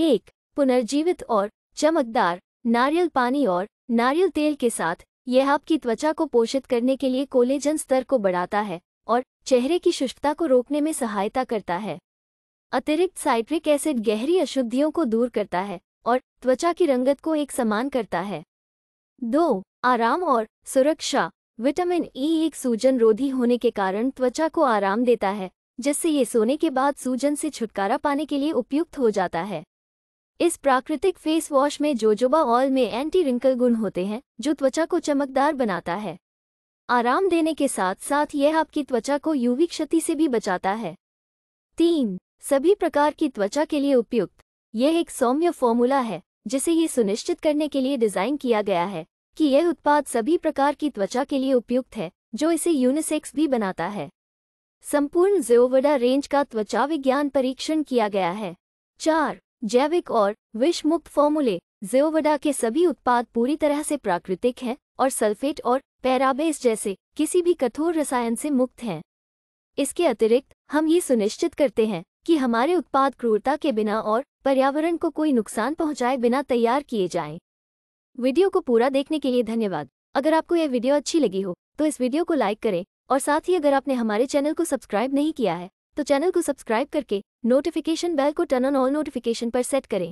1. पुनर्जीवित और चमकदार नारियल पानी और नारियल तेल के साथ यह आपकी त्वचा को पोषित करने के लिए कोलेजन स्तर को बढ़ाता है और चेहरे की शुष्कता को रोकने में सहायता करता है। अतिरिक्त साइट्रिक एसिड गहरी अशुद्धियों को दूर करता है और त्वचा की रंगत को एक समान करता है। 2. आराम और सुरक्षा विटामिन ई एक सूजन रोधी होने के कारण त्वचा को आराम देता है, जिससे ये सोने के बाद सूजन से छुटकारा पाने के लिए उपयुक्त हो जाता है। इस प्राकृतिक फेस वॉश में जोजोबा ऑयल में एंटी रिंकल गुण होते हैं जो त्वचा को चमकदार बनाता है। आराम देने के साथ साथ यह आपकी त्वचा को यूवी क्षति से भी बचाता है। 3. सभी प्रकार की त्वचा के लिए उपयुक्त यह एक सौम्य फॉर्मूला है जिसे ये सुनिश्चित करने के लिए डिज़ाइन किया गया है कि यह उत्पाद सभी प्रकार की त्वचा के लिए उपयुक्त है, जो इसे यूनिसेक्स भी बनाता है। संपूर्ण ज़ेओवेडा रेंज का त्वचा विज्ञान परीक्षण किया गया है। 4. जैविक और विषमुक्त फॉर्मूले ज़ेओवेडा के सभी उत्पाद पूरी तरह से प्राकृतिक हैं और सल्फेट और पैराबेस जैसे किसी भी कठोर रसायन से मुक्त हैं। इसके अतिरिक्त हम ये सुनिश्चित करते हैं कि हमारे उत्पाद क्रूरता के बिना और पर्यावरण को कोई नुकसान पहुंचाए बिना तैयार किए जाएं। वीडियो को पूरा देखने के लिए धन्यवाद। अगर आपको यह वीडियो अच्छी लगी हो तो इस वीडियो को लाइक करें और साथ ही अगर आपने हमारे चैनल को सब्सक्राइब नहीं किया है तो चैनल को सब्सक्राइब करके नोटिफिकेशन बेल को टर्न ऑन ऑल नोटिफिकेशन पर सेट करें।